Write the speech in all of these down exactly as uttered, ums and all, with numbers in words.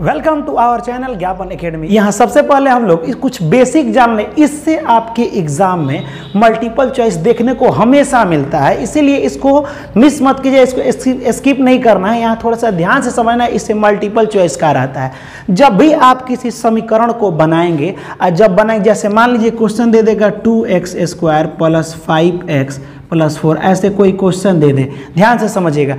Welcome to our channel Gyapan academy. यहाँ सबसे पहले हम लोग कुछ बेसिक जान लें, इससे आपके एग्जाम में मल्टीपल चॉइस देखने को हमेशा मिलता है, इसीलिए इसको मिस मत कीजिए, इसको स्किप नहीं करना है, यहाँ थोड़ा सा ध्यान से समझना है। इससे मल्टीपल चॉइस का रहता है। जब भी आप किसी समीकरण को बनाएंगे और जब बनाएंगे, जैसे मान लीजिए क्वेश्चन दे देगा two x square plus five x plus four, ऐसे कोई क्वेश्चन दे दे, ध्यान से समझिएगा।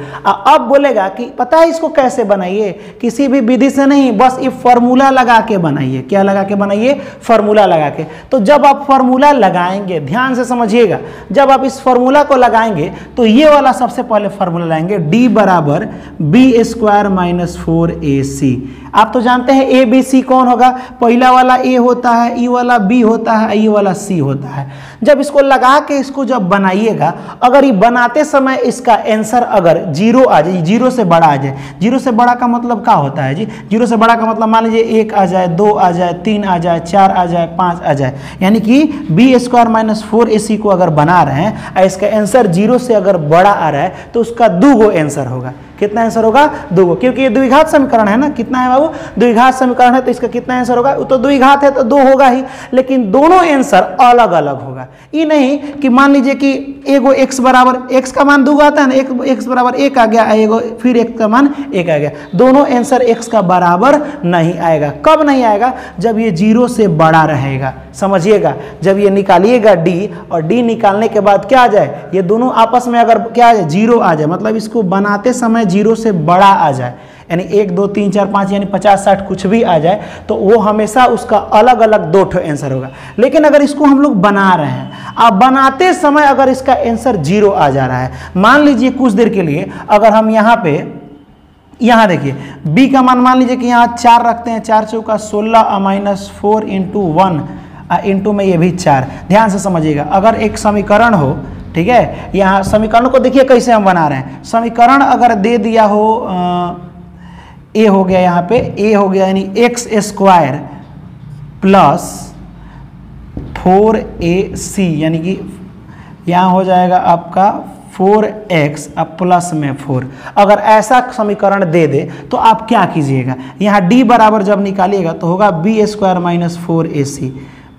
अब बोलेगा कि पता है इसको कैसे बनाइए, किसी भी विधि से नहीं, बस ये फॉर्मूला लगा के बनाइए। क्या लगा के बनाइए? फॉर्मूला लगा के। तो जब आप फॉर्मूला लगाएंगे, ध्यान से समझिएगा, जब आप इस फॉर्मूला को लगाएंगे तो ये वाला सबसे पहले फॉर्मूला लगाएंगे, डी बराबर बी स्क्वायर माइनस फोर ए सी। आप तो जानते हैं ए बी सी कौन होगा, पहला वाला ए होता है, ई वाला बी होता है, ई वाला सी होता है। जब इसको लगा के इसको जब बनाइए, अगर ये बनाते समय इसका आंसर अगर जीरो आ जाए, जीरो से बड़ा आ जाए, जीरो से बड़ा का मतलब क्या होता है जी? जीरो से बड़ा का मतलब मान लीजिए एक आ जाए, दो आ जाए, तीन आ जाए, चार आ जाए, पाँच आ जाए, यानी कि बी स्क्वायर माइनस फोर ए सी को अगर बना रहे हैं और इसका आंसर जीरो से अगर बड़ा आ रहा है तो उसका दो गो आंसर होगा। कितना आंसर होगा? दो, क्योंकि ये द्विघात समीकरण है ना। कितना है बाबू? द्विघात समीकरण है, तो इसका कितना आंसर होगा? तो द्विघात है तो दो होगा ही, लेकिन दोनों आंसर अलग अलग होगा। ये नहीं कि मान लीजिए कि एगो एक्स बराबर, एक्स का मान दो आता है ना, एक एक्स बराबर एक आ गया, एगो फिर एक्स का मान एक आ गया, दोनों आंसर एक्स का बराबर नहीं आएगा। कब नहीं आएगा? जब ये जीरो से बड़ा रहेगा, समझिएगा। जब ये निकालिएगा डी, और डी निकालने के बाद क्या आ जाए, ये दोनों आपस में अगर क्या आ जाए, जीरो आ जाए, मतलब इसको बनाते समय जीरो से बड़ा आ जाए, यानी एक दो तीन चार पाँच, यानी पचास साठ कुछ भी आ जाए, तो वो हमेशा उसका अलग अलग दो ठो आंसर होगा। लेकिन अगर इसको हम लोग बना रहे हैं, आप बनाते समय अगर इसका आंसर जीरो आ जा रहा है, मान लीजिए कुछ देर के लिए, अगर हम यहाँ पे, यहाँ देखिए b का मान मान लीजिए कि यहाँ चार रखते हैं, चार चौका सोलह minus four into one into में ये भी चार, ध्यान से समझिएगा। अगर एक समीकरण हो, ठीक है, यहाँ समीकरण को देखिए कैसे हम बना रहे हैं, समीकरण अगर दे दिया हो, ए हो गया, यहाँ पे ए हो गया, यानी एक्स स्क्वायर प्लस फोर ए सी, यानी कि यहाँ हो जाएगा आपका फोर एक्स अब प्लस में फोर, अगर ऐसा समीकरण दे दे तो आप क्या कीजिएगा, यहाँ डी बराबर जब निकालिएगा तो होगा बी स्क्वायर माइनस फोर ए सी।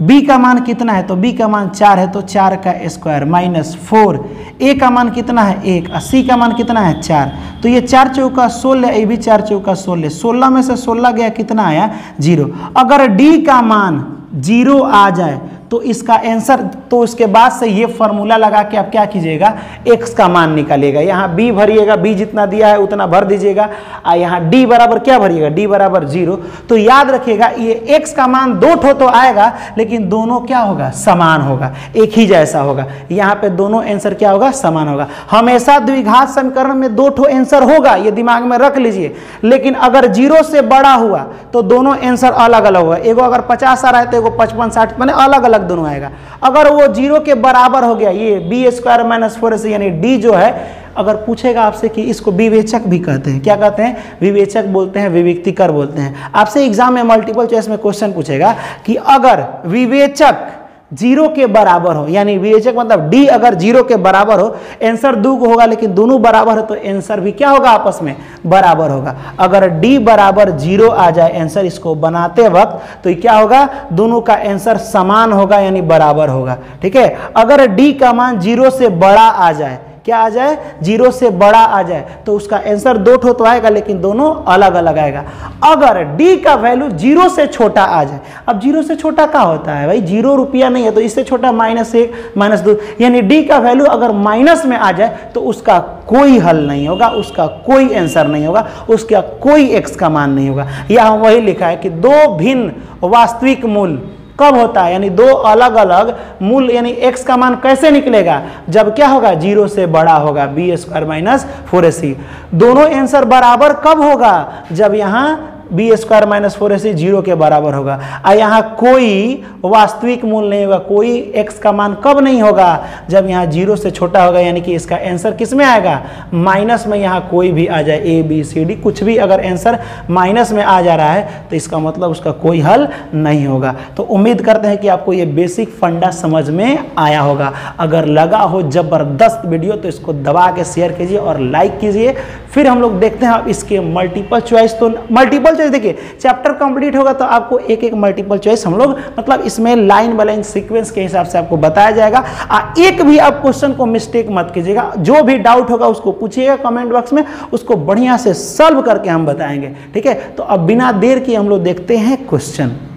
b का मान कितना है? तो b का मान चार है, तो चार का स्क्वायर माइनस फोर, ए का मान कितना है? एक, और सी का मान कितना है? चार, तो ये चार चौका सोलह, ये भी चार चौका सोलह, सोलह में से सोलह गया, कितना आया? जीरो। अगर d का मान जीरो आ जाए तो इसका आंसर, तो उसके बाद से ये फॉर्मूला लगा के आप क्या कीजिएगा, x का मान निकालिएगा। यहाँ b भरिएगा, b जितना दिया है उतना भर दीजिएगा, और यहाँ d बराबर क्या भरिएगा, d बराबर जीरो। तो याद रखिएगा ये x का मान दो ठो तो आएगा, लेकिन दोनों क्या होगा, समान होगा, एक ही जैसा होगा। यहाँ पे दोनों आंसर क्या होगा, समान होगा। हमेशा द्विघात समीकरण में दो ठो आंसर होगा, ये दिमाग में रख लीजिए, लेकिन अगर जीरो से बड़ा हुआ तो दोनों आंसर अलग अलग होगा। एगो अगर पचास आ रहा है तो एगो पचपन साठ, मैंने अलग अलग दोनों आएगा। अगर वो जीरो के बराबर हो गया, ये बी स्क्वायर माइनस फोर से, यानी डी जो है, अगर पूछेगा आपसे कि इसको विवेचक भी कहते हैं, क्या कहते हैं? विवेचक बोलते हैं, विविक्तिकर बोलते हैं। आपसे एग्जाम में मल्टीपल चॉइस में क्वेश्चन पूछेगा कि अगर विवेचक जीरो के बराबर हो, यानी विवेचक मतलब डी अगर जीरो के बराबर हो, आंसर दो होगा, लेकिन दोनों बराबर हो तो आंसर भी क्या होगा, आपस में बराबर होगा। अगर डी बराबर जीरो आ जाए आंसर इसको बनाते वक्त, तो क्या होगा, दोनों का आंसर समान होगा, यानी बराबर होगा। ठीक है, अगर डी का मान जीरो से बड़ा आ जाए, क्या आ जाए, जीरो से बड़ा आ जाए, तो उसका आंसर दो ठो तो आएगा, लेकिन दोनों अलग अलग आएगा। अगर d का वैल्यू जीरो से छोटा आ जाए, अब जीरो से छोटा क्या होता है भाई, जीरो रुपया नहीं है, तो इससे छोटा माइनस एक, माइनस दो, यानी d का वैल्यू अगर माइनस में आ जाए तो उसका कोई हल नहीं होगा, उसका कोई आंसर नहीं होगा, उसका कोई x का मान नहीं होगा। यह वही लिखा है कि दो भिन्न वास्तविक मूल्य कब होता है, यानी दो अलग अलग मूल, यानी x का मान कैसे निकलेगा, जब क्या होगा, जीरो से बड़ा होगा, बी स्क्वायर माइनस फोर ए सी। दोनों आंसर बराबर कब होगा, जब यहाँ बी स्क्वायर माइनस फोर ए सी जीरो के बराबर होगा, और यहाँ कोई वास्तविक मूल नहीं होगा, कोई x का मान कब नहीं होगा, जब यहाँ जीरो से छोटा होगा, यानी कि इसका आंसर किस में आएगा, माइनस में। यहाँ कोई भी आ जाए, ए बी सी डी कुछ भी अगर आंसर माइनस में आ जा रहा है तो इसका मतलब उसका कोई हल नहीं होगा। तो उम्मीद करते हैं कि आपको ये बेसिक फंडा समझ में आया होगा। अगर लगा हो ज़बरदस्त वीडियो तो इसको दबा के शेयर कीजिए और लाइक कीजिए। फिर हम लोग देखते हैं अब इसके मल्टीपल चॉइस, तो मल्टीपल चॉइस। देखिए चैप्टर कंप्लीट होगा तो आपको एक एक मल्टीपल चॉइस हम लोग मतलब इसमें लाइन बाय लाइन सीक्वेंस के हिसाब से आपको बताया जाएगा। आ, एक भी आप क्वेश्चन को मिस्टेक मत कीजिएगा, जो भी डाउट होगा उसको पूछिएगा कमेंट बॉक्स में, उसको बढ़िया से सॉल्व करके हम बताएंगे। ठीक है, तो अब बिना देर के हम लोग देखते हैं क्वेश्चन।